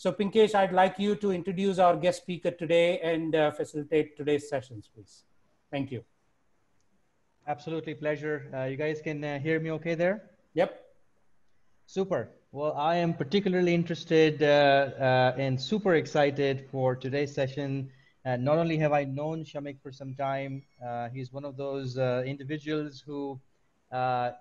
So Pinkesh, I'd like you to introduce our guest speaker today and facilitate today's sessions, please. Thank you. Absolutely, pleasure. You guys can hear me okay there? Yep. Super. Well, I am particularly interested and super excited for today's session. Not only have I known Shamik for some time, he's one of those individuals who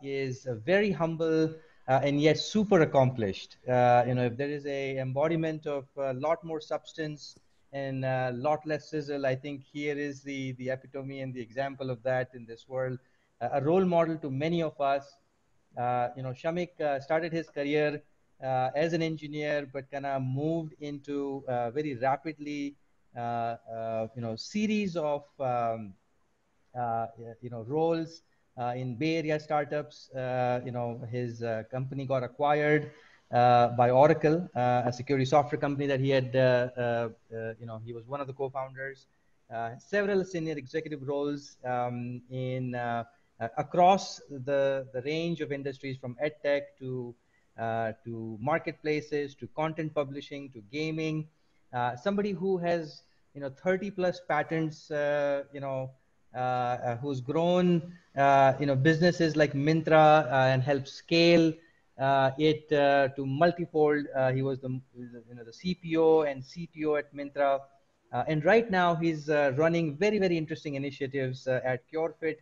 is very humble and yet super accomplished. You know, if there is a embodiment of a lot more substance and a lot less sizzle, I think here is the epitome and the example of that in this world. A role model to many of us. You know, Shamik started his career as an engineer, but kind of moved into very rapidly, you know, series of, you know, roles in Bay Area startups. You know, his company got acquired by Oracle, a security software company that he had, you know, he was one of the co-founders. Several senior executive roles in across the range of industries, from edtech to marketplaces, to content publishing, to gaming. Somebody who has, you know, 30+ patents, you know, who's grown, you know, businesses like Myntra and helped scale it to multifold. He was the, you know, the CPO and CTO at Myntra, and right now he's running very, very interesting initiatives at CureFit.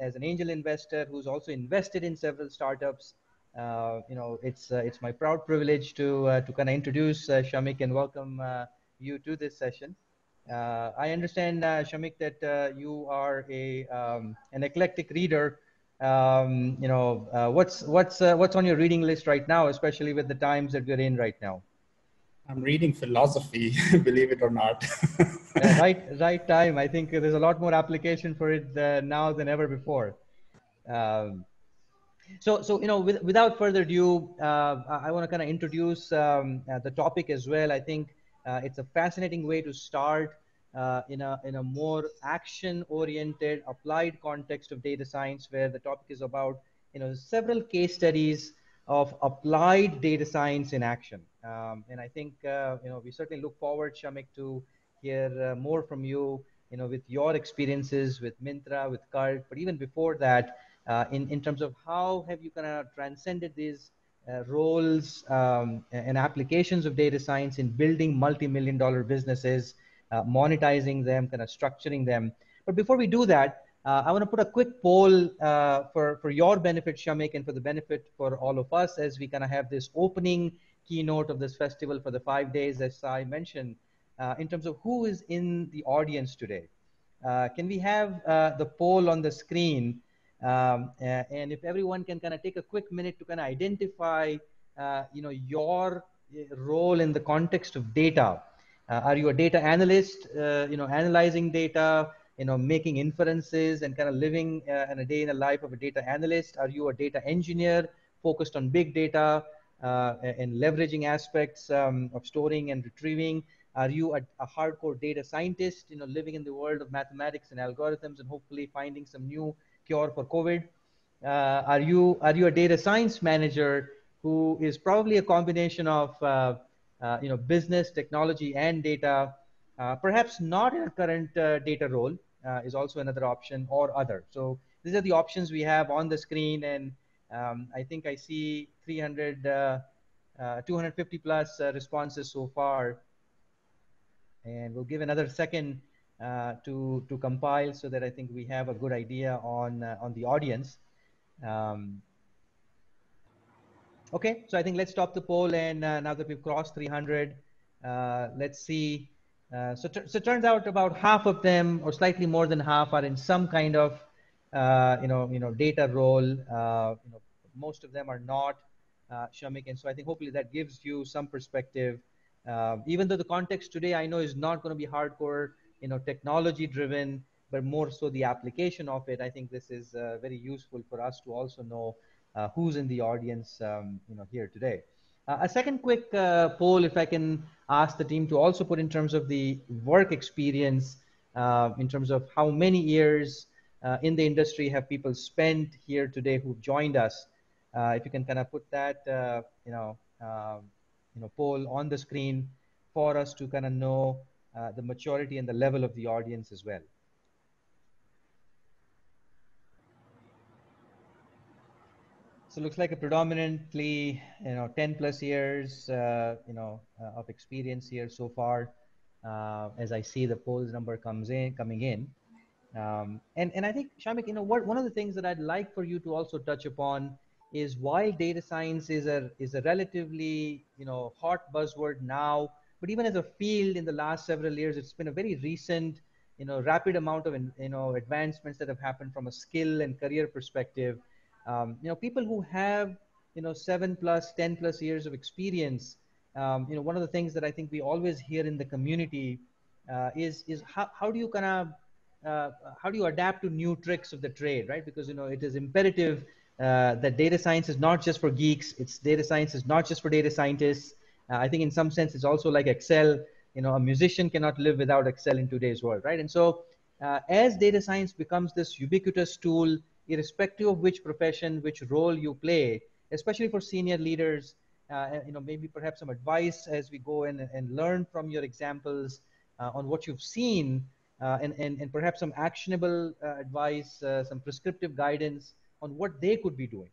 As an angel investor who's also invested in several startups, you know, it's my proud privilege to kind of introduce Shamik and welcome you to this session. I understand, Shamik, that you are a an eclectic reader. You know, what's on your reading list right now, especially with the times that we're in right now? I'm reading philosophy, believe it or not. Right time. I think there's a lot more application for it now than ever before. So you know, without further ado, I want to kind of introduce the topic as well. I think it's a fascinating way to start in a more action-oriented, applied context of data science, where the topic is about, you know, several case studies of applied data science in action. And I think, you know, we certainly look forward, Shamik, to hear more from you, you know, with your experiences with Myntra, with Cult, but even before that, in terms of how have you kind of transcended these roles and applications of data science in building multi-million-dollar businesses, monetizing them, kind of structuring them. But before we do that, I want to put a quick poll for your benefit, Shamik, and for the benefit for all of us as we kind of have this opening keynote of this festival for the 5 days, as I mentioned, in terms of who is in the audience today. Can we have the poll on the screen? And if everyone can kind of take a quick minute to kind of identify, you know, your role in the context of data. Are you a data analyst, you know, analyzing data, you know, making inferences and kind of living in a day in the life of a data analyst? Are you a data engineer focused on big data and leveraging aspects of storing and retrieving? Are you a hardcore data scientist, you know, living in the world of mathematics and algorithms and hopefully finding some new cure for COVID? Are you a data science manager who is probably a combination of, you know, business, technology, and data, perhaps not in a current data role is also another option, or other? So these are the options we have on the screen, and I think I see 250+ responses so far. And we'll give another second to compile so that I think we have a good idea on the audience. Okay, so I think let's stop the poll, and now that we've crossed 300, let's see. So it turns out about half of them, or slightly more than half, are in some kind of you know data role. You know, most of them are not, Shamik, and so I think hopefully that gives you some perspective. Even though the context today, I know, is not going to be hardcore, you know, technology driven, but more so the application of it. I think this is very useful for us to also know who's in the audience, you know, here today. A second quick poll, if I can ask the team to also put in terms of the work experience, in terms of how many years in the industry have people spent here today who've joined us. If you can kind of put that, you know, poll on the screen for us to kind of know the maturity and the level of the audience as well. So it looks like a predominantly 10 plus years of experience here so far. As I see the polls number coming in, and I think, Shamik, one of the things that I'd like for you to also touch upon is, while data science is a relatively hot buzzword now, but even as a field in the last several years, it's been a very recent rapid amount of advancements that have happened from a skill and career perspective. People who have 7 plus 10 plus years of experience, one of the things that I think we always hear in the community is how do you adapt to new tricks of the trade, right? Because it is imperative that data science is not just for geeks. Data science is not just for data scientists. I think in some sense it's also like Excel. A musician cannot live without Excel in today's world, right? And so as data science becomes this ubiquitous tool, irrespective of which profession, which role you play, especially for senior leaders, maybe perhaps some advice as we go and learn from your examples on what you've seen, and perhaps some actionable advice, some prescriptive guidance on what they could be doing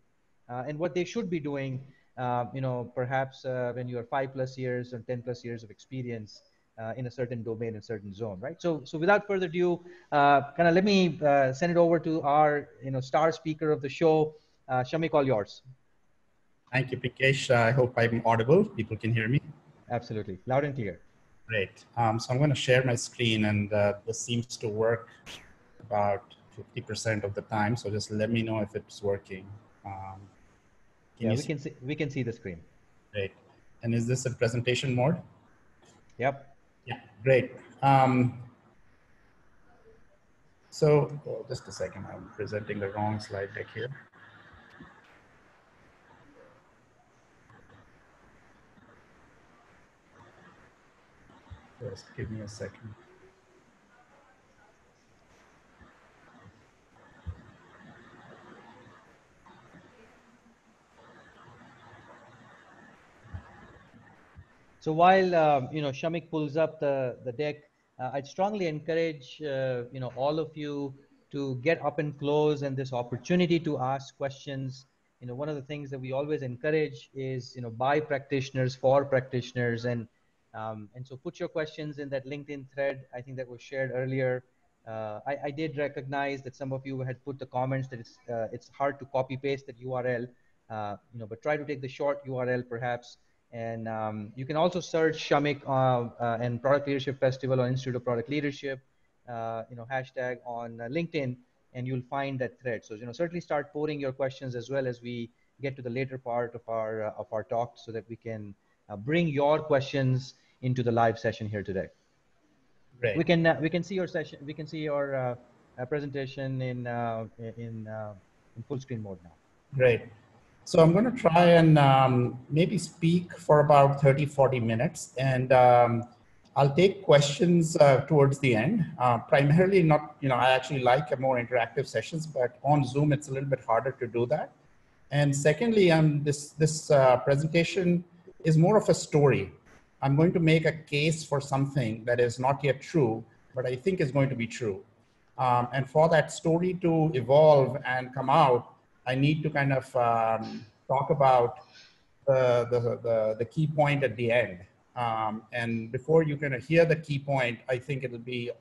and what they should be doing, perhaps when you are 5 plus years or 10 plus years of experience in a certain domain, in a certain zone, right? So without further ado, let me send it over to our star speaker of the show, Shamik, all yours. Thank you, Pinkesh. I hope I'm audible. People can hear me. Absolutely. Loud and clear. Great. So I'm going to share my screen, and this seems to work about 50% of the time. So just let me know if it's working. We can see the screen. Great. And is this in presentation mode? Yep. Yeah, great. So just a second. I'm presenting the wrong slide deck here. Just give me a second. So while Shamik pulls up the deck, I'd strongly encourage all of you to get up and close, and this opportunity to ask questions. One of the things that we always encourage is by practitioners for practitioners, and so put your questions in that LinkedIn thread, I think, that was shared earlier. I did recognize that some of you had put the comments that it's hard to copy paste that URL, but try to take the short URL perhaps. And you can also search Shamik and Product Leadership Festival or Institute of Product Leadership, hashtag on LinkedIn, and you'll find that thread. So certainly start pouring your questions as well as we get to the later part of our talk, so that we can bring your questions into the live session here today. Great. We can see your session. We can see your presentation in full screen mode now. Great. So I'm going to try and maybe speak for about 30-40 minutes, and I'll take questions towards the end. Primarily, not I actually like a more interactive sessions, but on Zoom it's a little bit harder to do that. And secondly, this presentation is more of a story. I'm going to make a case for something that is not yet true, but I think is going to be true. And for that story to evolve and come out, I need to kind of talk about the key point at the end. And before you kind of hear the key point, I think it'll be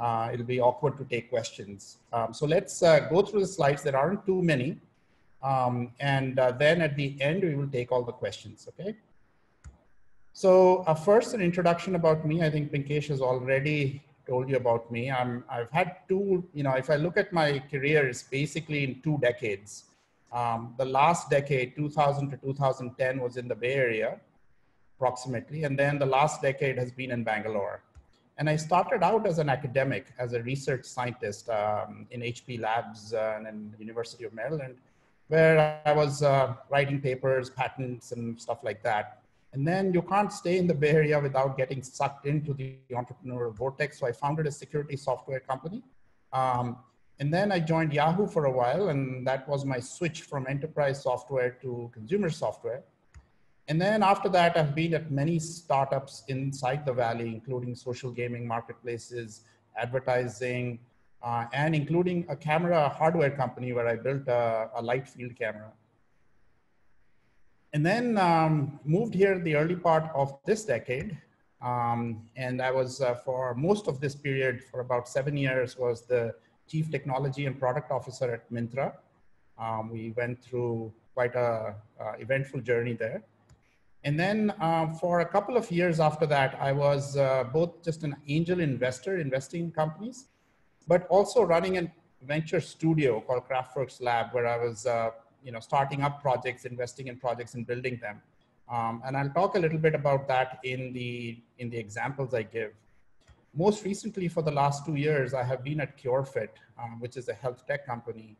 awkward to take questions. So let's go through the slides. There aren't too many. Then at the end, we will take all the questions, okay? So first, an introduction about me. I think Pinkesh has already told you about me. I've had two, if I look at my career, it's basically in 2 decades. The last decade, 2000 to 2010, was in the Bay Area, approximately. And then the last decade has been in Bangalore. And I started out as an academic, as a research scientist in HP Labs and in the University of Maryland, where I was writing papers, patents, and stuff like that. And then you can't stay in the Bay Area without getting sucked into the entrepreneurial vortex. So I founded a security software company. And then I joined Yahoo for a while, and that was my switch from enterprise software to consumer software. And then after that, I've been at many startups inside the Valley, including social gaming, marketplaces, advertising, and including a camera hardware company where I built a light field camera. And then moved here the early part of this decade. And I was for most of this period, for about 7 years, was the Chief Technology and Product Officer at Myntra. We went through quite an eventful journey there. And then for a couple of years after that, I was both just an angel investor investing in companies, but also running a venture studio called Kraftworks Lab, where I was starting up projects, investing in projects and building them. And I'll talk a little bit about that in the examples I give. Most recently, for the last 2 years, I have been at CureFit, which is a health tech company.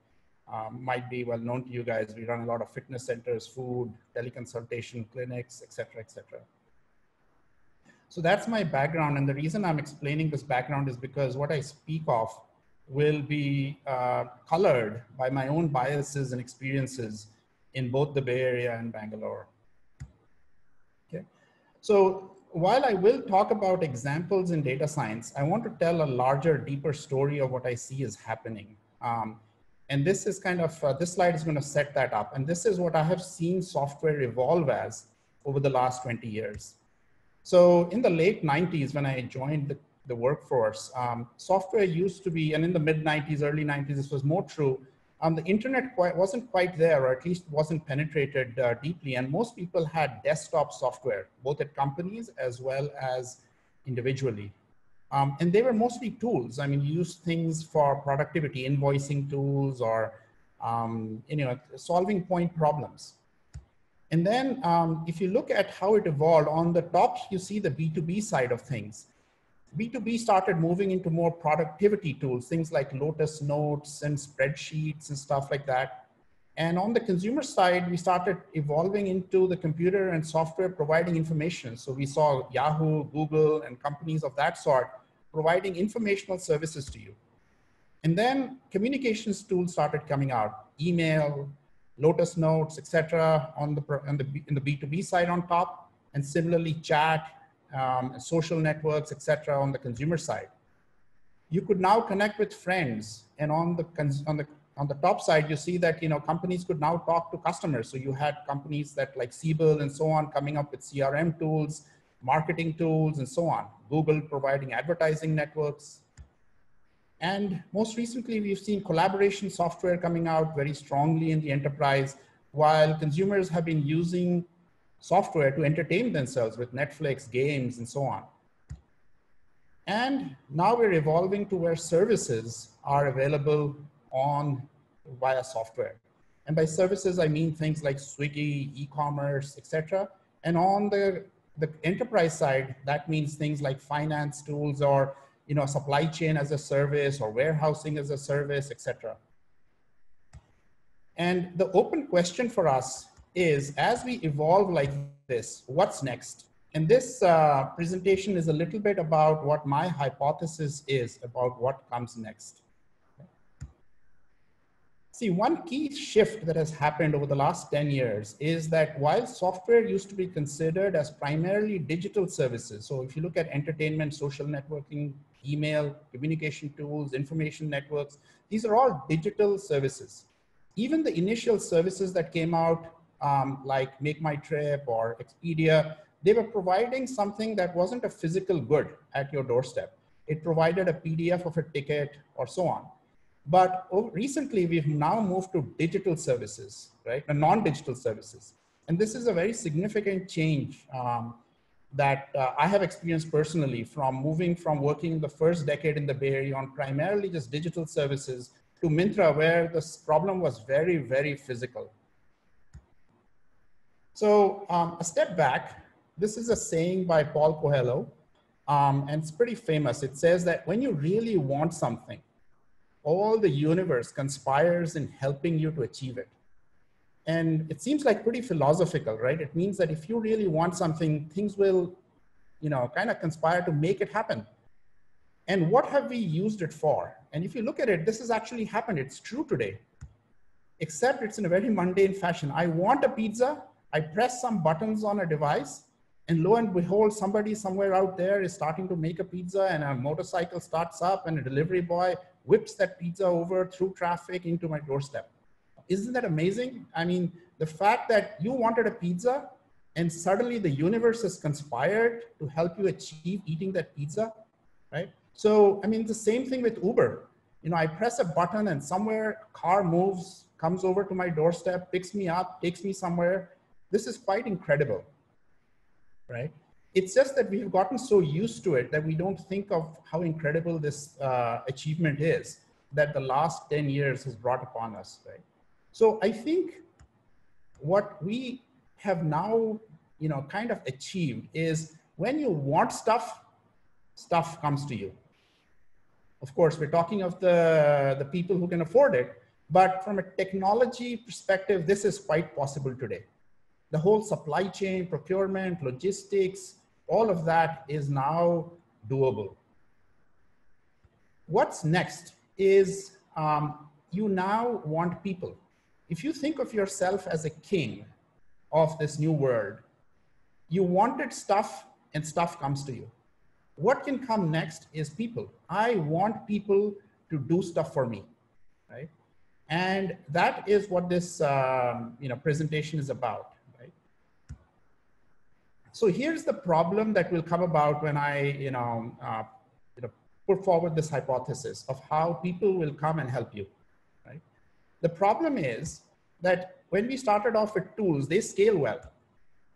Might be well known to you guys. We run a lot of fitness centers, food, teleconsultation clinics, et cetera, et cetera. So that's my background. And the reason I'm explaining this background is because what I speak of will be colored by my own biases and experiences in both the Bay Area and Bangalore. Okay. So while I will talk about examples in data science, I want to tell a larger, deeper story of what I see is happening. And this is kind of, this slide is going to set that up. And this is what I have seen software evolve as over the last 20 years. So in the late 90s, when I joined the workforce, software used to be, and in the mid 90s, early 90s, this was more true. The internet wasn't quite there, or at least wasn't penetrated deeply. And most people had desktop software, both at companies as well as individually. And they were mostly tools. I mean, you used things for productivity, invoicing tools, or solving point problems. And then if you look at how it evolved, on the top, you see the B2B side of things. B2B started moving into more productivity tools, things like Lotus Notes and spreadsheets and stuff like that. And on the consumer side, we started evolving into the computer and software providing information. So we saw Yahoo, Google, and companies of that sort providing informational services to you. And then communications tools started coming out, email, Lotus Notes, et cetera, in the B2B side on top, and similarly chat, social networks, et cetera, on the consumer side. You could now connect with friends, and on the top side, you see that companies could now talk to customers. So you had companies that like Siebel and so on coming up with CRM tools, marketing tools, and so on. Google providing advertising networks. And most recently, we've seen collaboration software coming out very strongly in the enterprise, while consumers have been using software to entertain themselves with Netflix, games, and so on. And now we're evolving to where services are available via software. And by services, I mean things like Swiggy, e-commerce, et cetera. And on the enterprise side, that means things like finance tools, or supply chain as a service, or warehousing as a service, et cetera. And the open question for us is, as we evolve like this, what's next? And this presentation is a little bit about what my hypothesis is about what comes next. See, one key shift that has happened over the last 10 years is that while software used to be considered as primarily digital services, so if you look at entertainment, social networking, email, communication tools, information networks, these are all digital services. Even the initial services that came out, like Make My Trip or Expedia, they were providing something that wasn't a physical good at your doorstep. It provided a PDF of a ticket or so on. But recently, we've now moved to digital services, right? Non-digital services. And this is a very significant change that I have experienced personally, from moving from working in the first decade in the Bay Area on primarily just digital services to Myntra, where this problem was very, very physical. So a step back, this is a saying by Paul Coelho, and it's pretty famous. It says that when you really want something, all the universe conspires in helping you to achieve it. And it seems like pretty philosophical, right? It means that if you really want something, things will, kind of conspire to make it happen. And what have we used it for? And if you look at it, this has actually happened. It's true today, except it's in a very mundane fashion. I want a pizza, I press some buttons on a device, and lo and behold, somebody somewhere out there is starting to make a pizza, and a motorcycle starts up and a delivery boy whips that pizza over through traffic into my doorstep. Isn't that amazing? I mean, the fact that you wanted a pizza and suddenly the universe has conspired to help you achieve eating that pizza, right? So, I mean, the same thing with Uber. You know, I press a button and somewhere a car moves, comes over to my doorstep, picks me up, takes me somewhere. This is quite incredible. Right? It's just that we've gotten so used to it that we don't think of how incredible this achievement is that the last 10 years has brought upon us, right? So I think what we have now, you know, kind of achieved is when you want stuff, stuff comes to you. Of course, we're talking of the people who can afford it, but from a technology perspective, this is quite possible today. The whole supply chain, procurement, logistics, all of that is now doable. What's next is you now want people. If you think of yourself as a king of this new world, you wanted stuff and stuff comes to you. What can come next is people. I want people to do stuff for me, right? And that is what this you know, presentation is about. So here's the problem that will come about when I put forward this hypothesis of how people will come and help you. Right? The problem is that when we started off with tools, they scale well.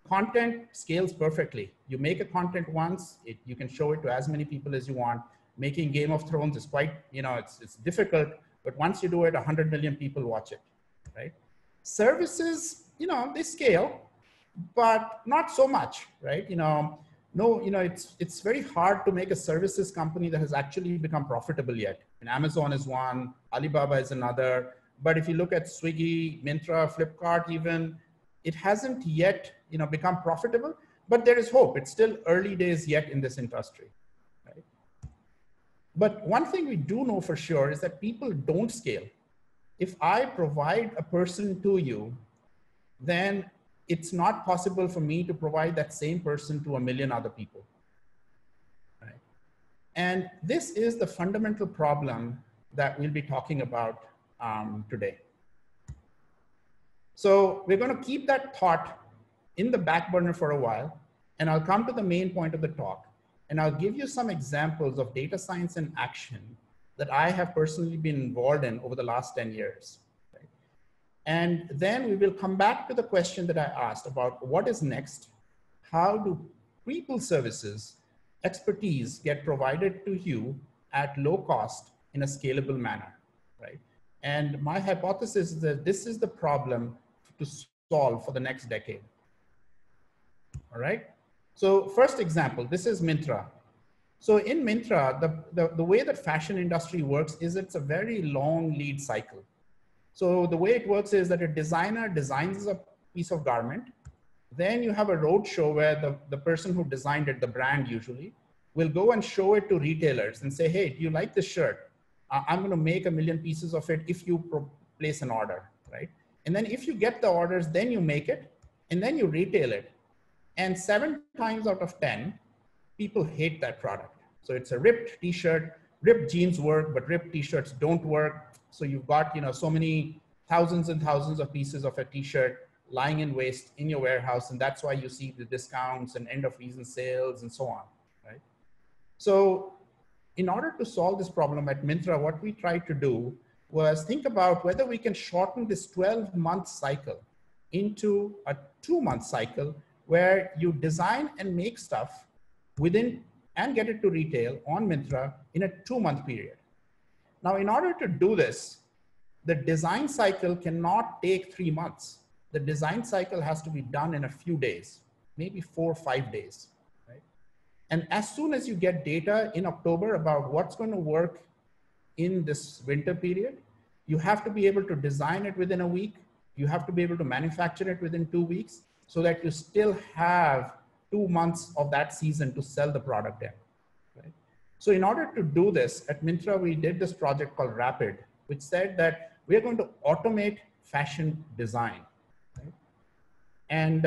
Content scales perfectly. You make a content once, you can show it to as many people as you want. Making Game of Thrones is quite, you know, it's difficult, but once you do it, 100 million people watch it. Right? Services, you know, they scale, but not so much, right? You know, no, you know, it's very hard to make a services company that has actually become profitable yet. And Amazon is one, Alibaba is another. But if you look at Swiggy, Myntra, Flipkart even, it hasn't yet, you know, become profitable, but there is hope. It's still early days yet in this industry, right? But one thing we do know for sure is that people don't scale. If I provide a person to you, then it's not possible for me to provide that same person to a million other people. Right? And this is the fundamental problem that we'll be talking about today. So we're going to keep that thought in the back burner for a while, and I'll come to the main point of the talk. And I'll give you some examples of data science in action that I have personally been involved in over the last 10 years. And then we will come back to the question that I asked about what is next? How do people services expertise get provided to you at low cost in a scalable manner, right? And my hypothesis is that this is the problem to solve for the next decade. All right. So first example, this is Myntra. So in Myntra, the way that fashion industry works is it's a very long lead cycle. So the way it works is that a designer designs a piece of garment. Then you have a roadshow where the person who designed it, the brand usually, will go and show it to retailers and say, hey, do you like this shirt? I'm going to make 1 million pieces of it if you place an order, right? And then if you get the orders, then you make it and then you retail it. And 7 times out of 10, people hate that product. So it's a ripped t-shirt, ripped jeans work, but ripped t-shirts don't work. So you've got, you know, so many thousands and thousands of pieces of a t-shirt lying in waste in your warehouse. And that's why you see the discounts and end of season sales and so on, right? So in order to solve this problem at Myntra, what we tried to do was think about whether we can shorten this 12-month cycle into a 2-month cycle where you design and make stuff within and get it to retail on Myntra in a 2-month period. Now, in order to do this, the design cycle cannot take 3 months. The design cycle has to be done in a few days, maybe 4 or 5 days. Right? And as soon as you get data in October about what's going to work in this winter period, you have to be able to design it within a week. You have to be able to manufacture it within 2 weeks so that you still have 2 months of that season to sell the product in. So in order to do this at Myntra, we did this project called Rapid, which said that we're going to automate fashion design. Right? And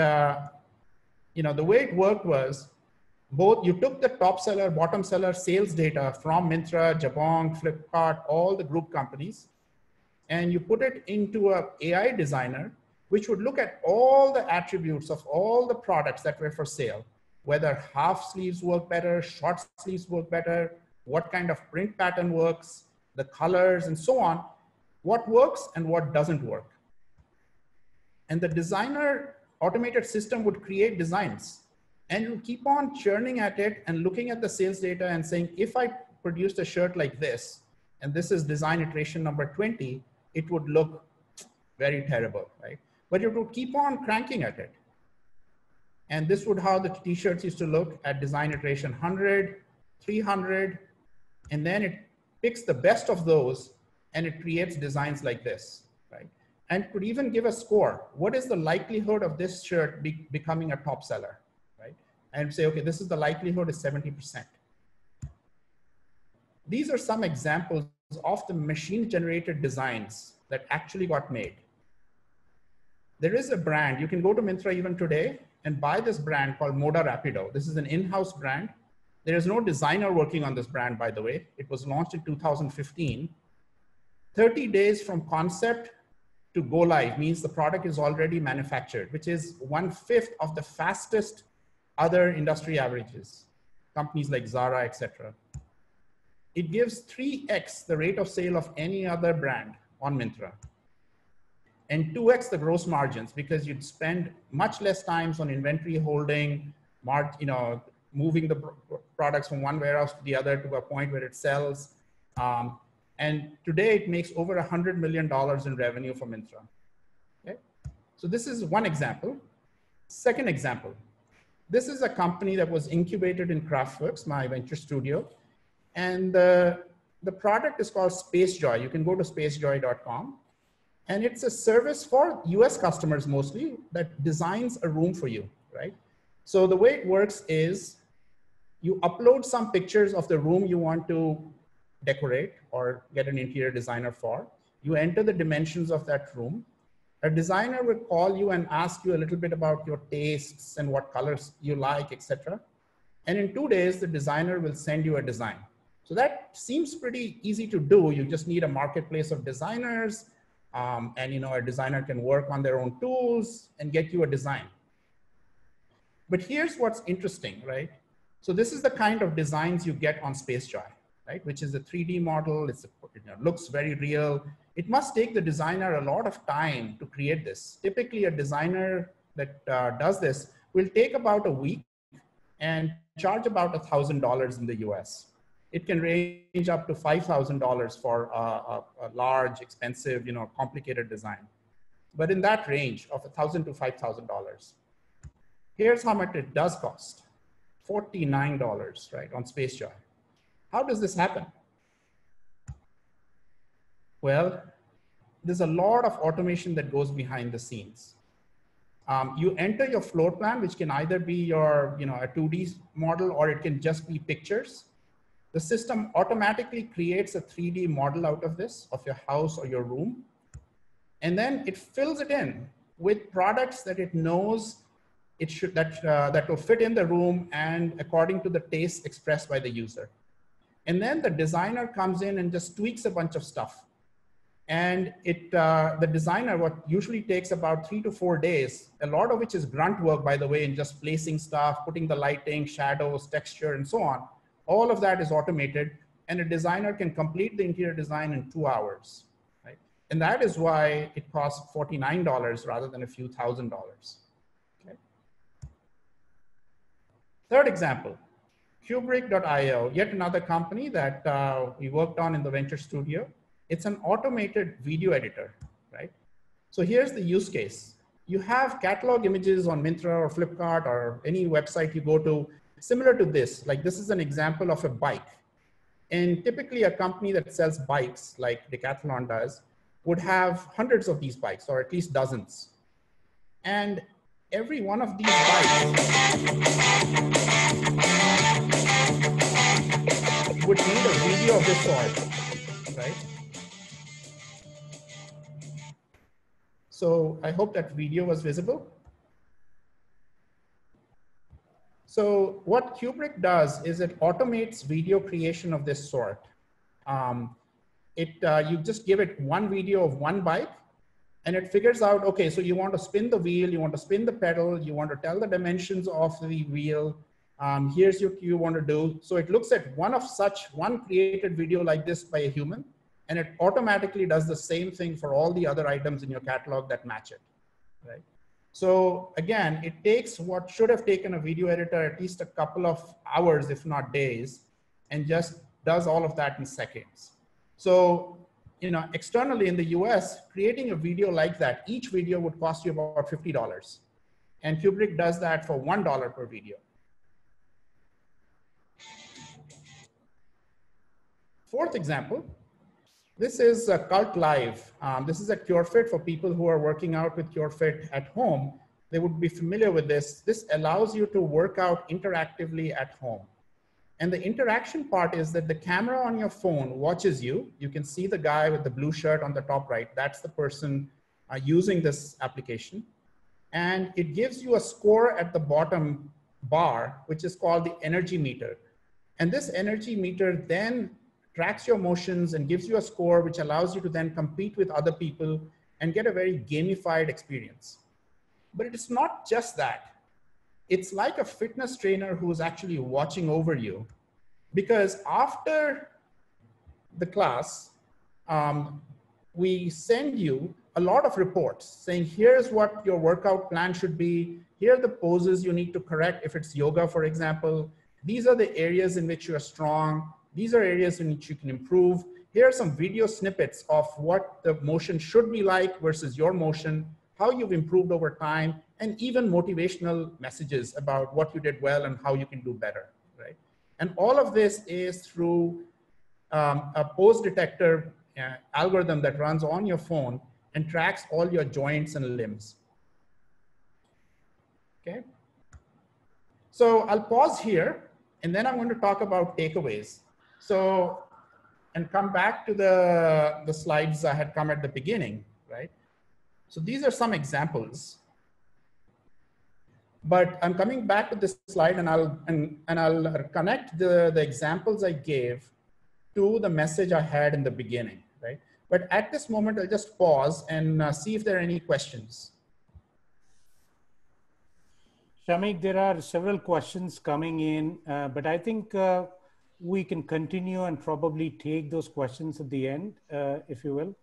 you know, the way it worked was both, you took the top seller, bottom seller sales data from Myntra, Jabong, Flipkart, all the group companies, and you put it into an AI designer, which would look at all the attributes of all the products that were for sale, whether half sleeves work better, short sleeves work better, what kind of print pattern works, the colors and so on, what works and what doesn't work. And the designer automated system would create designs, and you keep on churning at it and looking at the sales data and saying, if I produced a shirt like this, and this is design iteration number 20, it would look very terrible, right? But you would keep on cranking at it. And this would how the t-shirts used to look at design iteration 100, 300, and then it picks the best of those and it creates designs like this, right? And could even give a score. What is the likelihood of this shirt becoming a top seller, right? And say, okay, this is the likelihood is 70%. These are some examples of the machine generated designs that actually got made. There is a brand, you can go to Myntra even today and buy this brand called Moda Rapido. This is an in-house brand. There is no designer working on this brand, by the way. It was launched in 2015. 30 days from concept to go live means the product is already manufactured, which is 1/5 of the fastest other industry averages, companies like Zara, et cetera. It gives 3x the rate of sale of any other brand on Myntra, and 2x the gross margins, because you'd spend much less time on inventory holding, you know, moving the products from one warehouse to the other to a point where it sells. And today it makes over $100 million in revenue for Myntra. Okay? So this is one example. Second example, this is a company that was incubated in Kraftworks, my venture studio. And the product is called Spacejoy. You can go to spacejoy.com. And it's a service for US customers mostly that designs a room for you, right? So the way it works is you upload some pictures of the room you want to decorate or get an interior designer for. You enter the dimensions of that room. A designer will call you and ask you a little bit about your tastes and what colors you like, etc. And in 2 days, the designer will send you a design. So that seems pretty easy to do. You just need a marketplace of designers, and you know, a designer can work on their own tools and get you a design. But here's what's interesting, right? So this is the kind of designs you get on Spacejoy, right? Which is a 3D model. It's a, you know, looks very real. It must take the designer a lot of time to create this. Typically, a designer that does this will take about a week and charge about $1,000 in the US. It can range up to $5,000 for a large, expensive, you know, complicated design. But in that range of $1,000 to $5,000. Here's how much it does cost, $49, right, on Spacejoy. How does this happen? Well, there's a lot of automation that goes behind the scenes. You enter your floor plan, which can either be your, you know, a 2D model, or it can just be pictures. The system automatically creates a 3D model out of this, of your house or your room. And then it fills it in with products that it knows it should, that will fit in the room and according to the taste expressed by the user. And then the designer comes in and just tweaks a bunch of stuff. And it, the designer, what usually takes about 3 to 4 days, a lot of which is grunt work, by the way, in just placing stuff, putting the lighting, shadows, texture, and so on. All of that is automated, and a designer can complete the interior design in 2 hours, right? And that is why it costs $49 rather than a few $1,000. Okay. Third example, Kubric.io, yet another company that we worked on in the venture studio. It's an automated video editor, right? So here's the use case. You have catalog images on Myntra or Flipkart or any website you go to, similar to this, like this is an example of a bike. And typically a company that sells bikes like Decathlon does would have hundreds of these bikes, or at least dozens. And every one of these bikes would need a video of this sort, right? So I hope that video was visible. So what Kubric does is it automates video creation of this sort. You just give it one video of one bike and it figures out, okay, so you want to spin the wheel, you want to spin the pedal, you want to tell the dimensions of the wheel. Here's what you want to do. So it looks at one created video like this by a human, and it automatically does the same thing for all the other items in your catalog that match it, right? So again, it takes what should have taken a video editor at least a couple of hours, if not days, and just does all of that in seconds. So, you know, externally in the US, creating a video like that, each video would cost you about $50. And Kubric does that for $1 per video. Fourth example, this is a Cult Live. This is a CureFit for people who are working out with CureFit at home. They would be familiar with this. This allows you to work out interactively at home. And the interaction part is that the camera on your phone watches you. You can see the guy with the blue shirt on the top right. That's the person using this application. And it gives you a score at the bottom bar, which is called the energy meter. And this energy meter then tracks your motions and gives you a score, which allows you to then compete with other people and get a very gamified experience. But it's not just that. It's like a fitness trainer who's actually watching over you, because after the class, we send you a lot of reports saying, here's what your workout plan should be. Here are the poses you need to correct if it's yoga, for example. These are the areas in which you are strong. These are areas in which you can improve. Here are some video snippets of what the motion should be like versus your motion, how you've improved over time, and even motivational messages about what you did well and how you can do better, right? And all of this is through a pose detector algorithm that runs on your phone and tracks all your joints and limbs, okay? So I'll pause here, and then I'm going to talk about takeaways. So, and come back to the slides I had come at the beginning, right? So these are some examples, but I'm coming back to this slide and I'll connect the examples I gave to the message I had in the beginning, right? But at this moment, I'll just pause and see if there are any questions. Shamik, there are several questions coming in, but I think we can continue and probably take those questions at the end, if you will.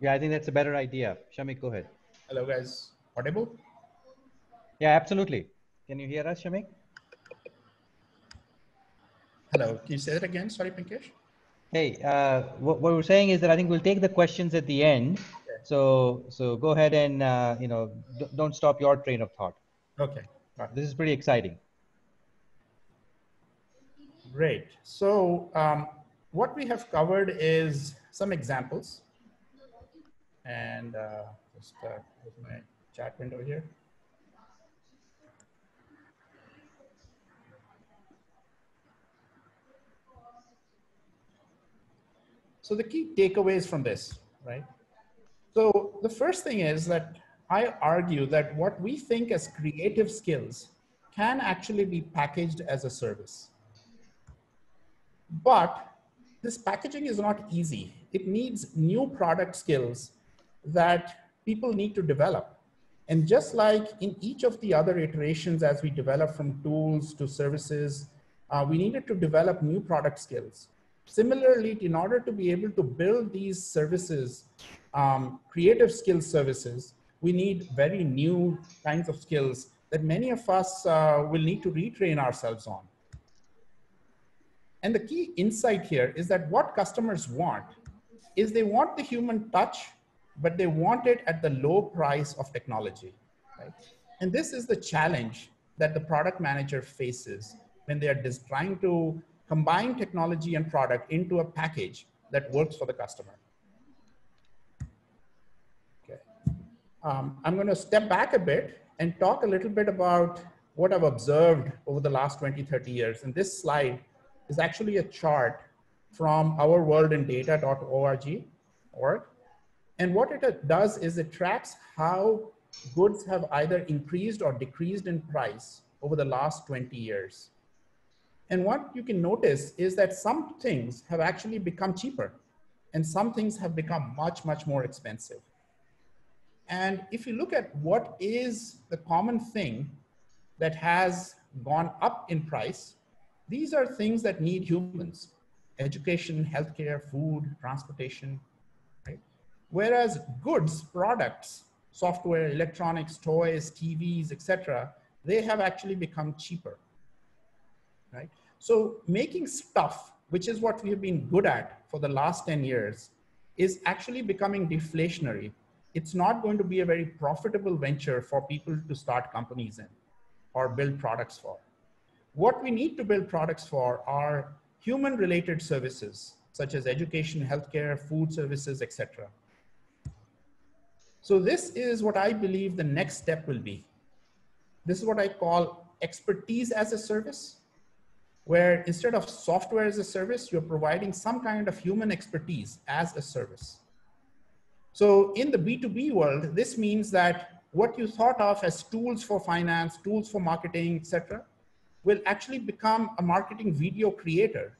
Yeah, I think that's a better idea. Shamik, go ahead. Hello guys, audible? Yeah, absolutely. Can you hear us, Shamik? Hello, can you say that again? Sorry, Pinkesh. Hey, what we're saying is that I think we'll take the questions at the end. Okay. So go ahead and, you know, don't stop your train of thought. Okay. Right. This is pretty exciting. Great. So what we have covered is some examples. And just with my chat window here. So the key takeaways from this, right? So the first thing is that I argue that what we think as creative skills can actually be packaged as a service. But this packaging is not easy. It needs new product skills that people need to develop. And just like in each of the other iterations, as we develop from tools to services, we needed to develop new product skills. Similarly, in order to be able to build these services, creative skill services, we need very new kinds of skills that many of us will need to retrain ourselves on. And the key insight here is that what customers want is they want the human touch, but they want it at the low price of technology, right? And this is the challenge that the product manager faces when they are just trying to combine technology and product into a package that works for the customer. Okay. I'm going to step back a bit and talk a little bit about what I've observed over the last 20, 30 years. And this slide is actually a chart from ourworldindata.org. And what it does is it tracks how goods have either increased or decreased in price over the last 20 years. And what you can notice is that some things have actually become cheaper and some things have become much, much more expensive. And if you look at what is the common thing that has gone up in price, these are things that need humans: education, healthcare, food, transportation, right? Whereas goods, products, software, electronics, toys, TVs, etc., they have actually become cheaper, right? So making stuff, which is what we've been good at for the last 10 years, is actually becoming deflationary. It's not going to be a very profitable venture for people to start companies in or build products for. What we need to build products for are human-related services, such as education, healthcare, food services, etc. So this is what I believe the next step will be. This is what I call expertise as a service, where instead of software as a service, you're providing some kind of human expertise as a service. So in the B2B world, this means that what you thought of as tools for finance, tools for marketing, etc., will actually become a marketing video creator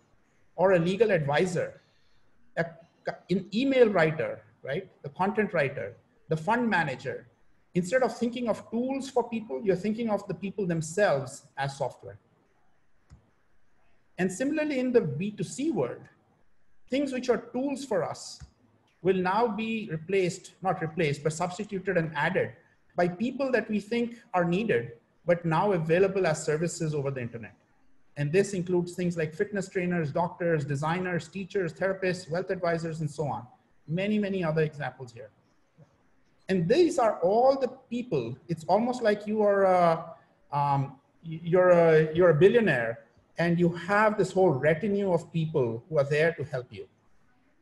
or a legal advisor, an email writer, right? The content writer, the fund manager. Instead of thinking of tools for people, you're thinking of the people themselves as software. And similarly, in the B2C world, things which are tools for us will now be replaced, not replaced, but substituted and added by people that we think are needed, but now available as services over the internet. And this includes things like fitness trainers, doctors, designers, teachers, therapists, wealth advisors, and so on. Many, many other examples here. And these are all the people. It's almost like you are you're a billionaire and you have this whole retinue of people who are there to help you.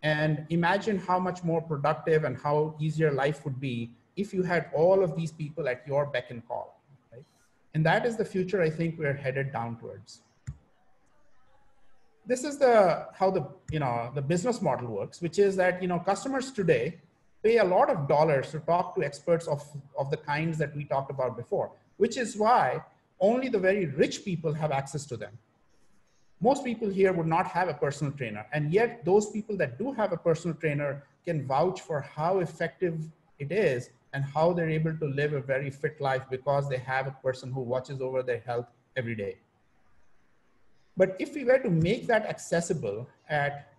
And imagine how much more productive and how easier life would be if you had all of these people at your beck and call. And that is the future I think we're headed down towards. This is how the business model works, which is that, you know, customers today pay a lot of dollars to talk to experts of the kinds that we talked about before, which is why only the very rich people have access to them. Most people here would not have a personal trainer. And yet those people that do have a personal trainer can vouch for how effective it is and how they're able to live a very fit life because they have a person who watches over their health every day. But if we were to make that accessible at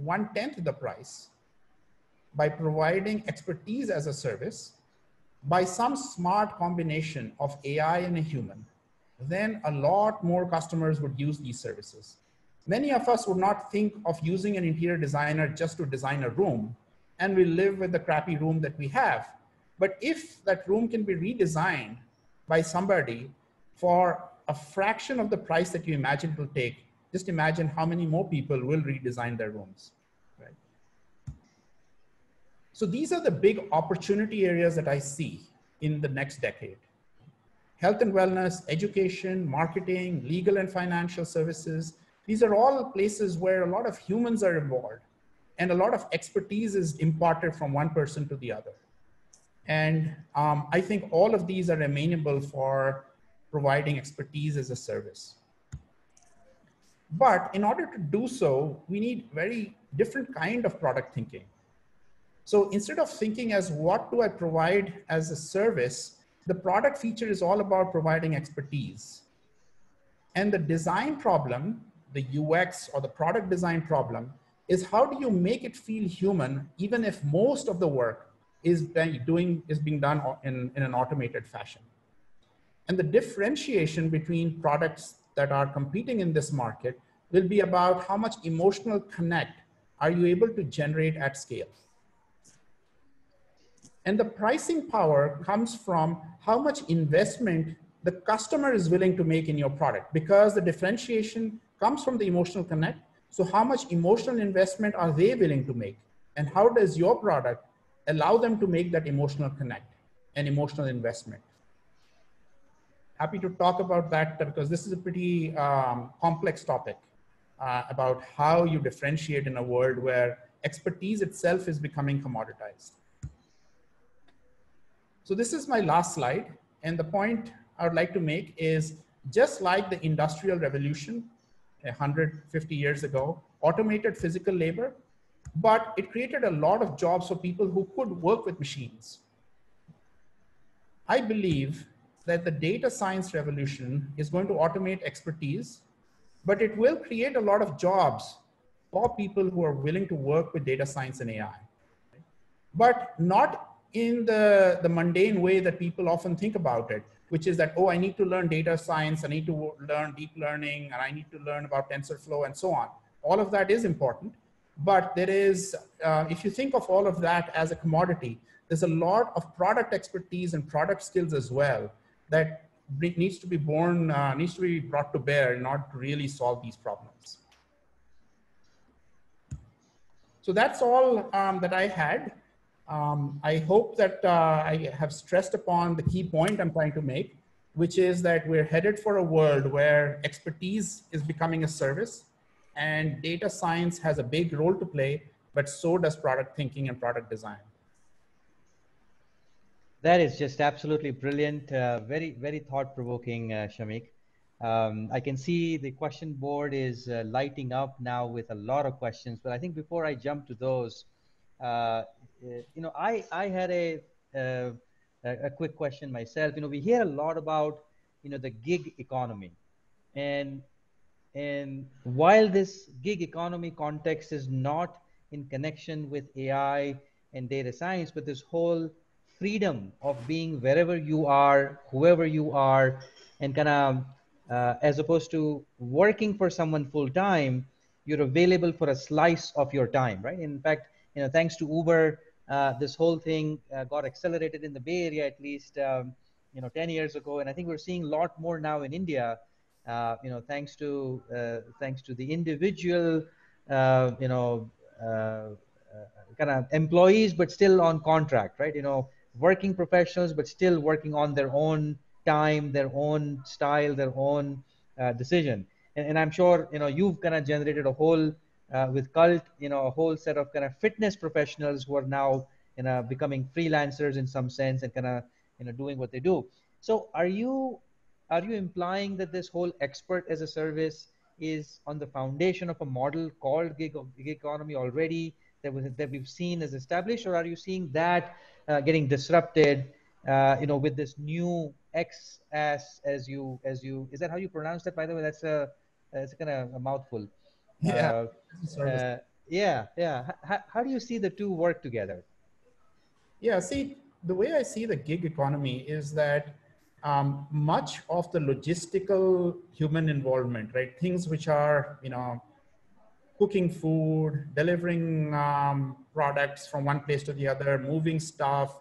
1/10 the price by providing expertise as a service, by some smart combination of AI and a human, then a lot more customers would use these services. Many of us would not think of using an interior designer just to design a room, and we live with the crappy room that we have. But if that room can be redesigned by somebody for a fraction of the price that you imagine it will take, just imagine how many more people will redesign their rooms, right? So these are the big opportunity areas that I see in the next decade: health and wellness, education, marketing, legal and financial services. These are all places where a lot of humans are involved and a lot of expertise is imparted from one person to the other. And I think all of these are amenable for providing expertise as a service. But in order to do so, we need very different kind of product thinking. So instead of thinking as what do I provide as a service, the product feature is all about providing expertise. And the design problem, the UX or the product design problem, is how do you make it feel human even if most of the work is being done in an automated fashion. And the differentiation between products that are competing in this market will be about how much emotional connect are you able to generate at scale. And the pricing power comes from how much investment the customer is willing to make in your product, because the differentiation comes from the emotional connect. So how much emotional investment are they willing to make? And how does your product allow them to make that emotional connect and emotional investment? Happy to talk about that because this is a pretty complex topic about how you differentiate in a world where expertise itself is becoming commoditized. So this is my last slide. And the point I would like to make is, just like the Industrial Revolution 150 years ago, automated physical labor, but it created a lot of jobs for people who could work with machines. I believe that the data science revolution is going to automate expertise, but it will create a lot of jobs for people who are willing to work with data science and AI, but not in the mundane way that people often think about it, which is that, oh, I need to learn data science, I need to learn deep learning, and I need to learn about TensorFlow and so on. All of that is important, but there is, if you think of all of that as a commodity, there's a lot of product expertise and product skills as well that needs to be brought to bear in order to really solve these problems. So that's all that I had. I hope that I have stressed upon the key point I'm trying to make, which is that we're headed for a world where expertise is becoming a service, and data science has a big role to play, but so does product thinking and product design. That is just absolutely brilliant. Very, very thought-provoking, Shamik. I can see the question board is lighting up now with a lot of questions, but I think before I jump to those, you know, I had a quick question myself. You know, we hear a lot about, you know, the gig economy, and while this gig economy context is not in connection with AI and data science, but this whole freedom of being wherever you are, whoever you are, and kind of as opposed to working for someone full time, you're available for a slice of your time, right? In fact, you know, thanks to Uber, this whole thing got accelerated in the Bay Area, at least, you know, 10 years ago. And I think we're seeing a lot more now in India, you know, thanks to the individual, you know, kind of employees, but still on contract, right? You know, working professionals, but still working on their own time, their own style, their own decision. And I'm sure, you know, you've kind of generated a whole, with Cult, you know, a whole set of kind of fitness professionals who are now, you know, becoming freelancers in some sense and kind of, you know, doing what they do. So are you implying that this whole expert as a service is on the foundation of a model called gig economy already that we've seen as established, or are you seeing that getting disrupted, you know, with this new X as you is that how you pronounce that, by the way? That's kind of a mouthful. Yeah. How do you see the two work together? Yeah, see, the way I see the gig economy is that much of the logistical human involvement, right? Things which are, you know, cooking food, delivering products from one place to the other, moving stuff,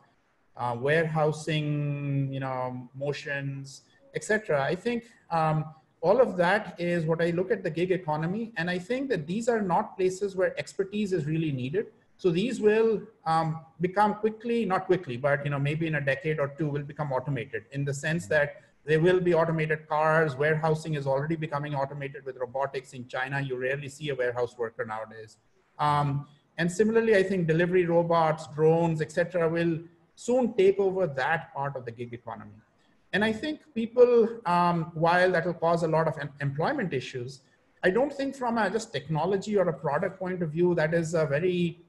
warehousing, you know, motions, etc. I think all of that is what I look at the gig economy. And I think that these are not places where expertise is really needed. So these will become quickly, not quickly, but, you know, maybe in a decade or two will become automated, in the sense that there will be automated cars. Warehousing is already becoming automated with robotics. In China, you rarely see a warehouse worker nowadays. And similarly, I think delivery robots, drones, etc., will soon take over that part of the gig economy. And I think people, while that will cause a lot of employment issues, I don't think from a just technology or a product point of view, that is a very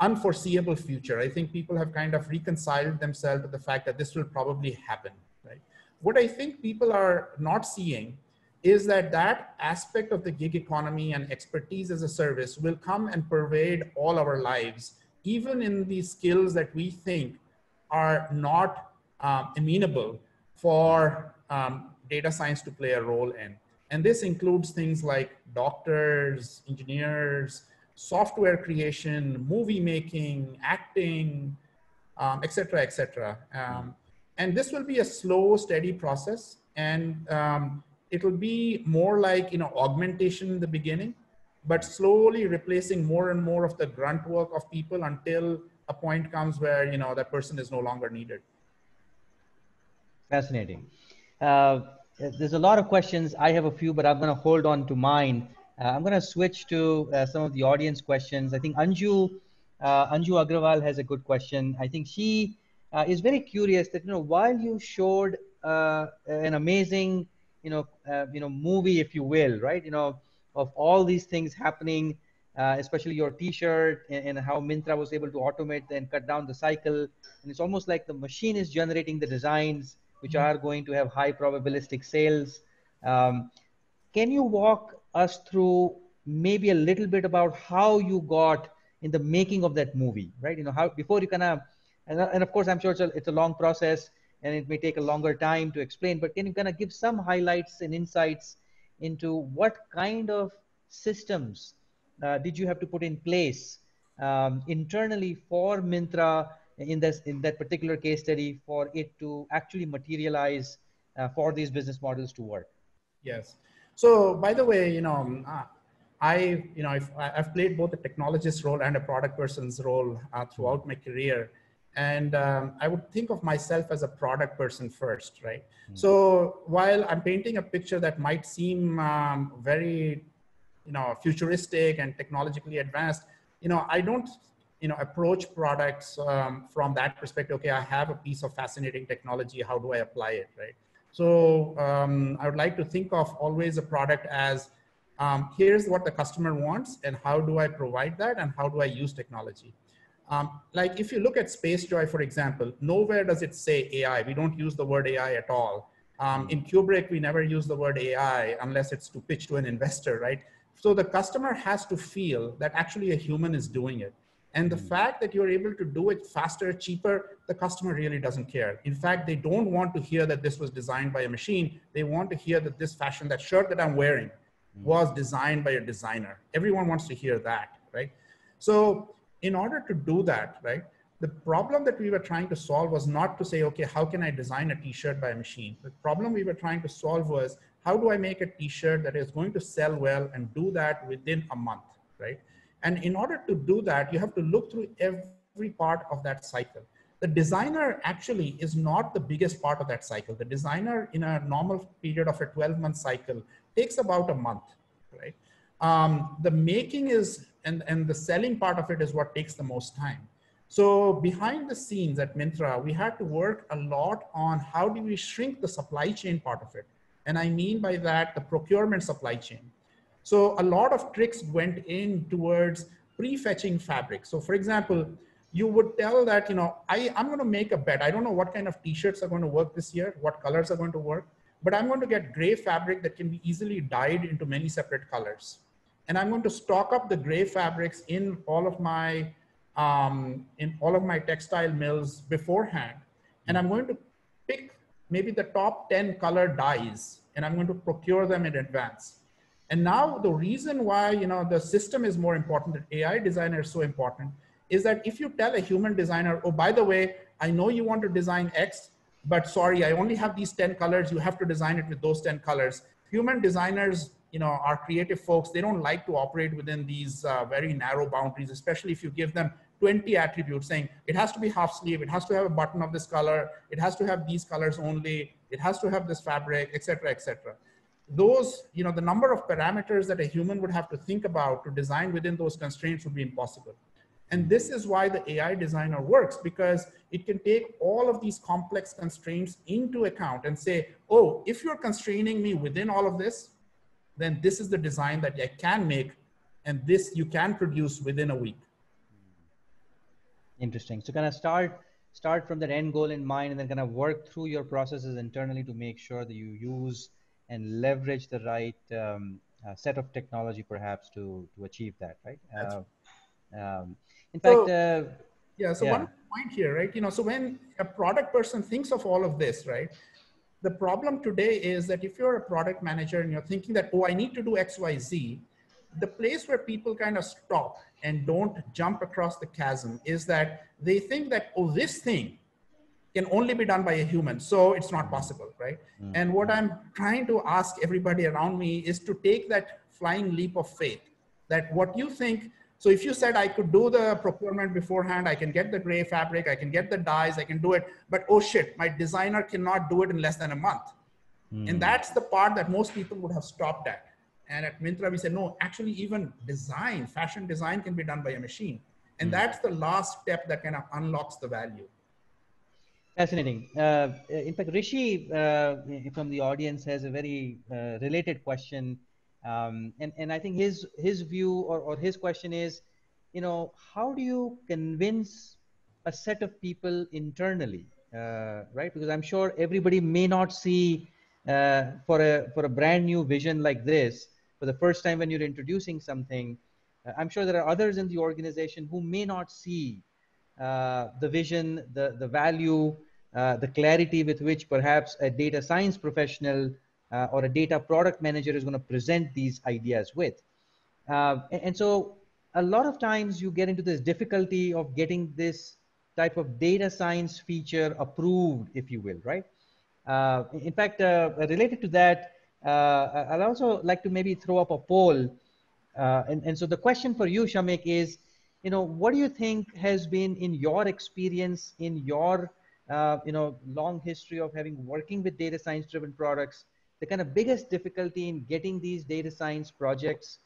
unforeseeable future. I think people have kind of reconciled themselves with the fact that this will probably happen, right? What I think people are not seeing is that that aspect of the gig economy and expertise as a service will come and pervade all our lives, even in the skills that we think are not amenable for data science to play a role in. And this includes things like doctors, engineers, software creation, movie making, acting, et cetera, et cetera. And this will be a slow, steady process. And it will be more like, you know, augmentation in the beginning, but slowly replacing more and more of the grunt work of people until a point comes where, you know, that person is no longer needed. Fascinating. There's a lot of questions. I have a few, but I'm going to hold on to mine. I'm going to switch to some of the audience questions. I think Anju Agrawal has a good question. I think she is very curious that, while you showed an amazing, movie, if you will, right? Of all these things happening, especially your T-shirt and how Myntra was able to automate and cut down the cycle. And it's almost like the machine is generating the designs, which are going to have high probabilistic sales. Can you walk us through maybe a little bit about how you got in the making of that movie, right? How before you kind of, and of course, I'm sure it's a long process and it may take a longer time to explain, but can you kind of give some highlights and insights into what kind of systems did you have to put in place internally for Myntra in that particular case study for it to actually materialize for these business models to work? Yes. So by the way, I've played both a technologist role and a product person's role throughout my career. And I would think of myself as a product person first, right? Mm-hmm. So while I'm painting a picture that might seem very, futuristic and technologically advanced, I don't, approach products from that perspective. Okay, I have a piece of fascinating technology. How do I apply it, right? So I would like to think of always a product as here's what the customer wants and how do I provide that and how do I use technology? Like if you look at Spacejoy, for example, nowhere does it say AI. We don't use the word AI at all. In Kubric, we never use the word AI unless it's to pitch to an investor, right? So the customer has to feel that actually a human is doing it. And the fact that you're able to do it faster, cheaper, the customer really doesn't care. In fact, they don't want to hear that this was designed by a machine. They want to hear that this fashion, that shirt that I'm wearing was designed by a designer. Everyone wants to hear that, right? So in order to do that, right, the problem that we were trying to solve was not to say, okay, how can I design a t-shirt by a machine? The problem we were trying to solve was, how do I make a t-shirt that is going to sell well and do that within a month, right? And in order to do that, you have to look through every part of that cycle. The designer actually is not the biggest part of that cycle. The designer in a normal period of a 12-month cycle takes about a month, right? The making is, and the selling part of it is what takes the most time. So behind the scenes at Myntra, we had to work a lot on how do we shrink the supply chain part of it. And I mean by that, the procurement supply chain. So a lot of tricks went in towards prefetching fabric. So for example, you would tell that, I'm going to make a bet. I don't know what kind of t-shirts are going to work this year, what colors are going to work, but I'm going to get gray fabric that can be easily dyed into many separate colors. And I'm going to stock up the gray fabrics in all of my, textile mills beforehand. And I'm going to pick maybe the top 10 color dyes, and I'm going to procure them in advance. And now the reason why, the system is more important, that AI designer is so important, is that if you tell a human designer, oh, by the way, I know you want to design X, but sorry, I only have these 10 colors. You have to design it with those 10 colors. Human designers, are creative folks. They don't like to operate within these very narrow boundaries, especially if you give them 20 attributes saying it has to be half sleeve. It has to have a button of this color. It has to have these colors only. It has to have this fabric, et cetera, et cetera. Those, the number of parameters that a human would have to think about to design within those constraints would be impossible. And this is why the AI designer works, because it can take all of these complex constraints into account and say, oh, if you're constraining me within all of this, then this is the design that I can make, and this you can produce within a week. Interesting. So kind of start from that end goal in mind and then kind of work through your processes internally to make sure that you use and leverage the right set of technology, perhaps, to achieve that, right? So one point here, right? So when a product person thinks of all of this, right? The problem today is that if you're a product manager and you're thinking that, oh, I need to do X, Y, Z, the place where people kind of stop and don't jump across the chasm is that they think that, oh, this thing can only be done by a human, so it's not possible, right? Mm-hmm. And what I'm trying to ask everybody around me is to take that flying leap of faith, that what you think, so if you said I could do the procurement beforehand, I can get the gray fabric, I can get the dyes, I can do it, but oh shit, my designer cannot do it in less than a month. Mm-hmm. And that's the part that most people would have stopped at. And at Myntra, we said, no, actually even design, fashion design can be done by a machine. And mm-hmm. that's the last step that kind of unlocks the value. Fascinating. In fact, Rishi from the audience has a very related question. And I think his view or his question is, you know, how do you convince a set of people internally, right? Because I'm sure everybody may not see for a brand new vision like this, for the first time when you're introducing something, I'm sure there are others in the organization who may not see the vision, the value, the clarity with which perhaps a data science professional or a data product manager is going to present these ideas with. And so a lot of times you get into this difficulty of getting this type of data science feature approved, if you will, right? In fact, related to that, I'd also like to maybe throw up a poll. And so the question for you, Shamik, is, you know, what do you think has been in your experience, in your, you know, long history of having working with data science driven products, the kind of biggest difficulty in getting these data science projects,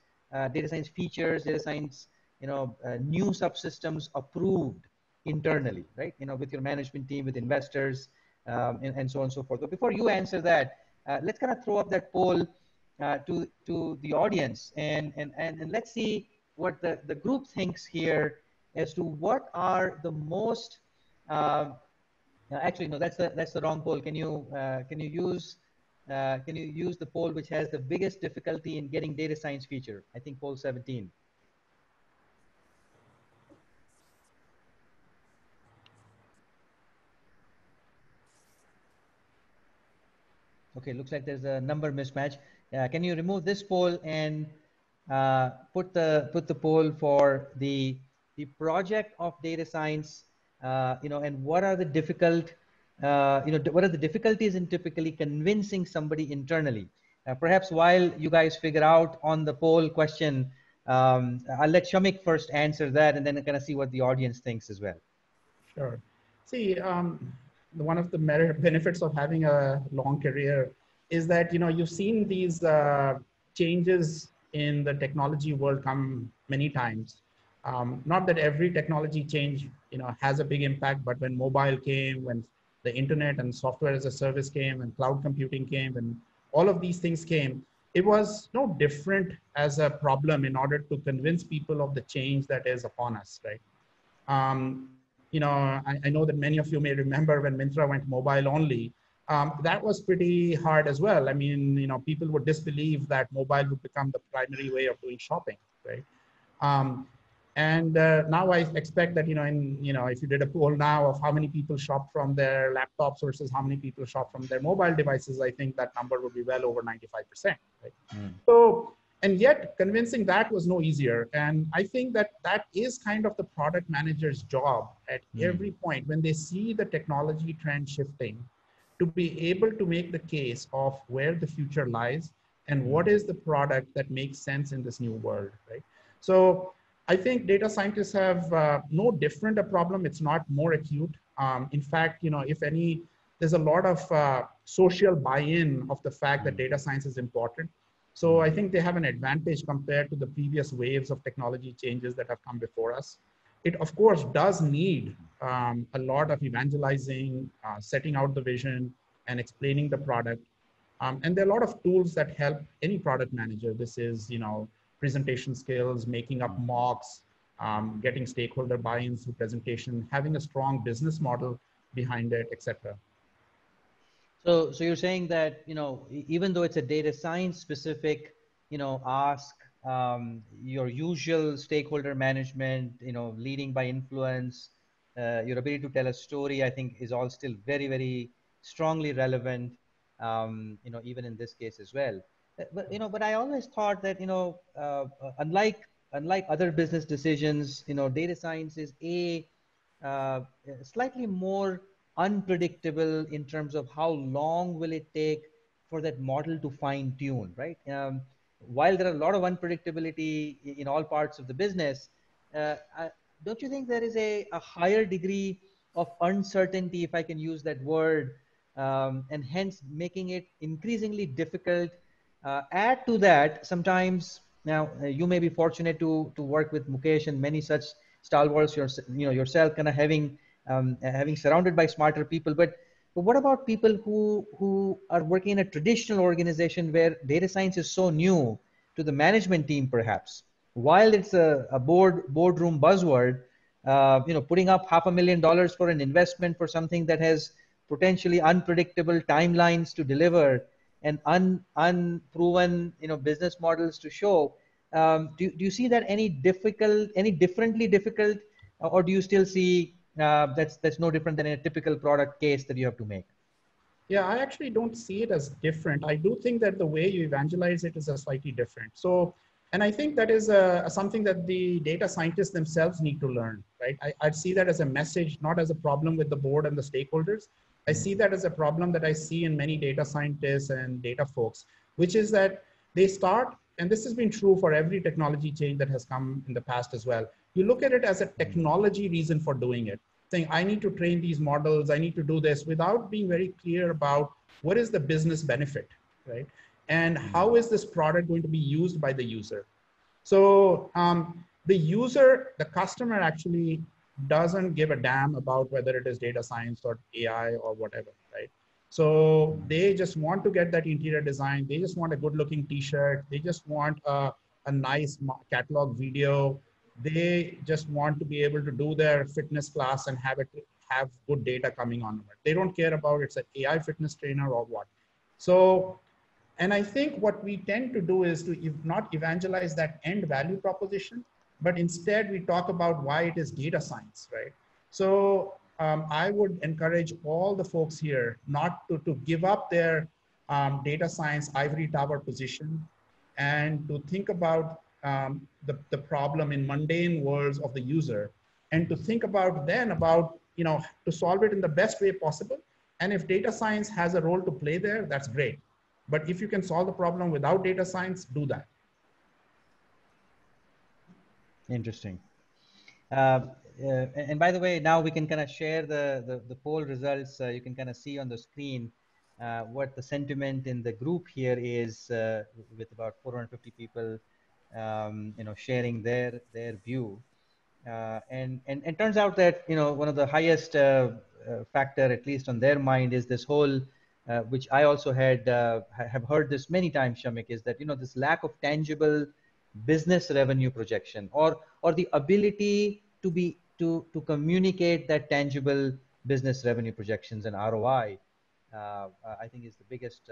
data science features, data science, you know, new subsystems approved internally, right? You know, with your management team, with investors, and so on and so forth. But before you answer that, let's kind of throw up that poll to the audience and let's see what the group thinks here as to what are the most, actually, no, that's the wrong poll. Can you use the poll which has the biggest difficulty in getting data science feature? I think poll 17. Okay, looks like there's a number mismatch. Can you remove this poll and put the poll for the project of data science? You know, and what are the difficult, you know, what are the difficulties in typically convincing somebody internally? Perhaps while you guys figure out on the poll question, I'll let Shamik first answer that, and then kind of see what the audience thinks as well. Sure. See, one of the benefits of having a long career is that, you know, you've seen these changes in the technology world come many times. Not that every technology change, you know, has a big impact, but when mobile came, when the internet and software as a service came, and cloud computing came, and all of these things came, it was no different as a problem in order to convince people of the change that is upon us, right? You know, I know that many of you may remember when Myntra went mobile only. That was pretty hard as well. I mean, you know, people would disbelieve that mobile would become the primary way of doing shopping, right? Now I expect that, you know, if you did a poll now of how many people shop from their laptops versus how many people shop from their mobile devices, I think that number would be well over 95%. Right? Mm. So, and yet convincing that was no easier. And I think that that is kind of the product manager's job at every point when they see the technology trend shifting, to be able to make the case of where the future lies and what is the product that makes sense in this new world, right? So I think data scientists have no different a problem. It's not more acute. In fact, you know, if any, there's a lot of social buy-in of the fact that data science is important. So I think they have an advantage compared to the previous waves of technology changes that have come before us. It of course does need a lot of evangelizing, setting out the vision and explaining the product. And there are a lot of tools that help any product manager. This is, you know, presentation skills, making up mocks, getting stakeholder buy-ins through presentation, having a strong business model behind it, etc. So you're saying that, you know, even though it's a data science specific, you know, ask, your usual stakeholder management, you know, leading by influence, your ability to tell a story, I think is all still very, very strongly relevant, you know, even in this case as well. But, you know, but I always thought that, you know, unlike other business decisions, you know, data science is a slightly more unpredictable in terms of how long will it take for that model to fine tune, right? While there are a lot of unpredictability in all parts of the business, don't you think there is a higher degree of uncertainty, if I can use that word, and hence making it increasingly difficult? Add to that, sometimes now you may be fortunate to work with Mukesh and many such stalwarts yourself, kind of having having surrounded by smarter people. But what about people who are working in a traditional organization where data science is so new to the management team, perhaps? While it's a boardroom buzzword, putting up $500,000 for an investment for something that has potentially unpredictable timelines to deliver and unproven business models to show. Do you see that any differently difficult, or do you still see that's no different than a typical product case that you have to make? Yeah, I actually don't see it as different. I do think that the way you evangelize it is a slightly different. So, and I think that is something that the data scientists themselves need to learn, right? I see that as a message, not as a problem with the board and the stakeholders. I see that as a problem that I see in many data scientists and data folks, which is that they start, and this has been true for every technology change that has come in the past as well. You look at it as a technology reason for doing it, saying, I need to train these models, I need to do this, without being very clear about what is the business benefit, right? And how is this product going to be used by the user? So the customer actually doesn't give a damn about whether it is data science or AI or whatever, right? So they just want to get that interior design. They just want a good looking t-shirt. They just want a nice catalog video. They just want to be able to do their fitness class and have good data coming on it. They don't care about it's an AI fitness trainer or what. So, and I think what we tend to do is to not evangelize that end value proposition, but instead we talk about why it is data science, right? So I would encourage all the folks here not to give up their data science ivory tower position and to think about the problem in mundane worlds of the user, and to think about to solve it in the best way possible. And if data science has a role to play there, that's great. But if you can solve the problem without data science, do that. Interesting. And by the way, now we can kind of share the poll results. You can kind of see on the screen what the sentiment in the group here is, with about 450 people, sharing their view. And it turns out that, one of the highest factor, at least on their mind, is this whole, which I also have heard this many times, Shamik, is that, this lack of tangible business revenue projection or the ability to communicate that tangible business revenue projections and ROI, I think is the biggest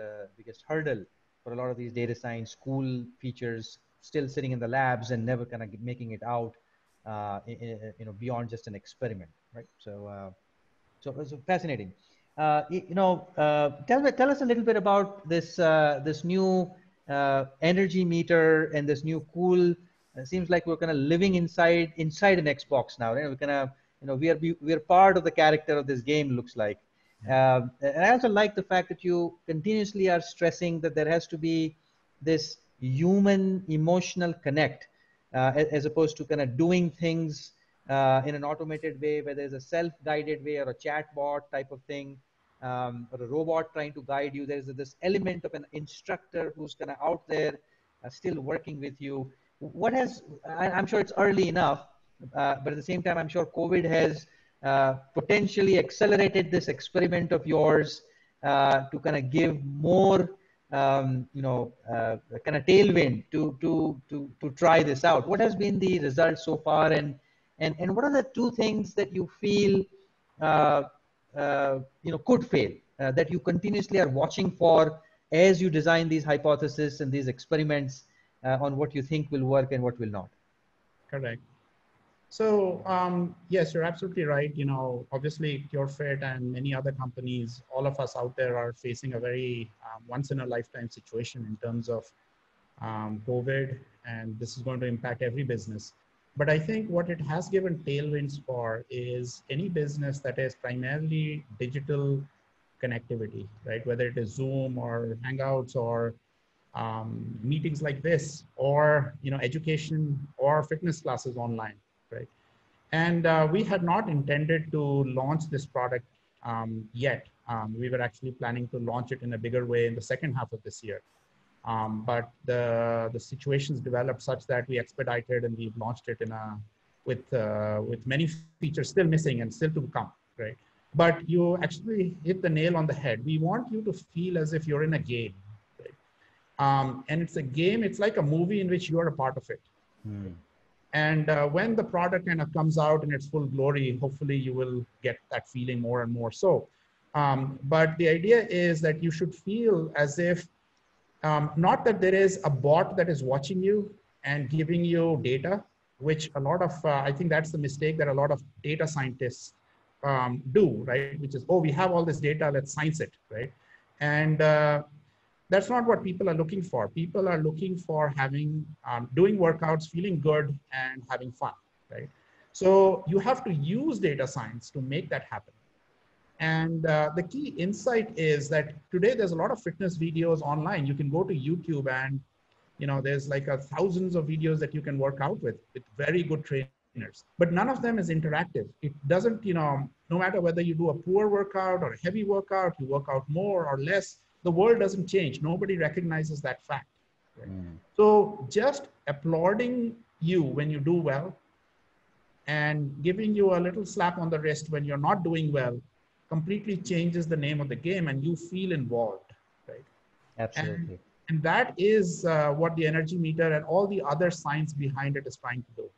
hurdle for a lot of these data science school features still sitting in the labs and never kind of making it out, beyond just an experiment, right? So fascinating. Tell us a little bit about this this new energy meter and this new cool. It seems like we're kind of living inside an Xbox now, right? We're kind of, we are part of the character of this game, looks like. And I also like the fact that you continuously are stressing that there has to be this human emotional connect, as opposed to kind of doing things in an automated way, where there's a self-guided way or a chatbot type of thing, or a robot trying to guide you. There's this element of an instructor who's kind of out there still working with you. I'm sure it's early enough, but at the same time, I'm sure COVID has potentially accelerated this experiment of yours to kind of give more, kind of tailwind to try this out. What has been the result so far, and what are the two things that you feel, could fail, that you continuously are watching for as you design these hypotheses and these experiments? On what you think will work and what will not. Correct. So yes, you're absolutely right. Obviously CureFit and many other companies, all of us out there are facing a very once in a lifetime situation in terms of COVID, and this is going to impact every business. But I think what it has given tailwinds for is any business that is primarily digital connectivity, right? Whether it is Zoom or Hangouts or meetings like this, or education or fitness classes online, right? And we had not intended to launch this product yet. We were actually planning to launch it in a bigger way in the second half of this year, but the situations developed such that we expedited and we launched it with many features still missing and still to come, right? But you actually hit the nail on the head. We want you to feel as if you're in a game, right? And it's a game, it's like a movie in which you are a part of it. Mm. And when the product kind of comes out in its full glory, hopefully you will get that feeling more and more so. But the idea is that you should feel as if, not that there is a bot that is watching you and giving you data, which a lot of, I think that's the mistake that a lot of data scientists do, right? Which is, oh, we have all this data, let's science it, right? And that's not what people are looking for. People are looking for having, doing workouts, feeling good and having fun, right? So you have to use data science to make that happen. And the key insight is that today there's a lot of fitness videos online. You can go to YouTube and, you know, there's like thousands of videos that you can work out with very good trainers, but none of them is interactive. It doesn't, you know, no matter whether you do a poor workout or a heavy workout, you work out more or less, the world doesn't change. Nobody recognizes that fact. Right? Mm. So just applauding you when you do well and giving you a little slap on the wrist when you're not doing well completely changes the name of the game and you feel involved, right? Absolutely. And that is what the energy meter and all the other science behind it is trying to do.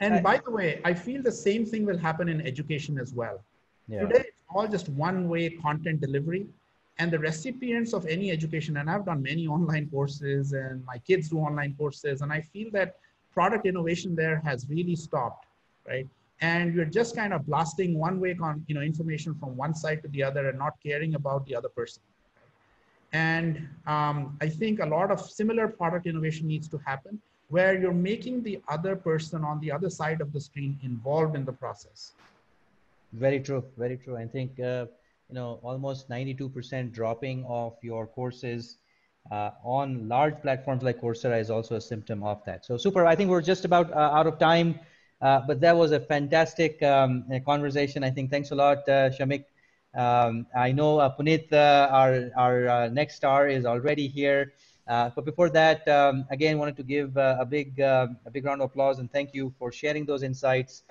And by the way, I feel the same thing will happen in education as well. Yeah. Today, it's all just one-way content delivery, and the recipients of any education, and I've done many online courses and my kids do online courses, and I feel that product innovation there has really stopped, right? And you're just kind of blasting one-way information from one side to the other and not caring about the other person. And I think a lot of similar product innovation needs to happen where you're making the other person on the other side of the screen involved in the process. Very true, very true. I think, you know, almost 92% dropping of your courses on large platforms like Coursera is also a symptom of that. So super, I think we're just about out of time. But that was a fantastic conversation. I think thanks a lot, Shamik. I know Puneet, our next star, is already here. But before that, again, wanted to give a big round of applause and thank you for sharing those insights.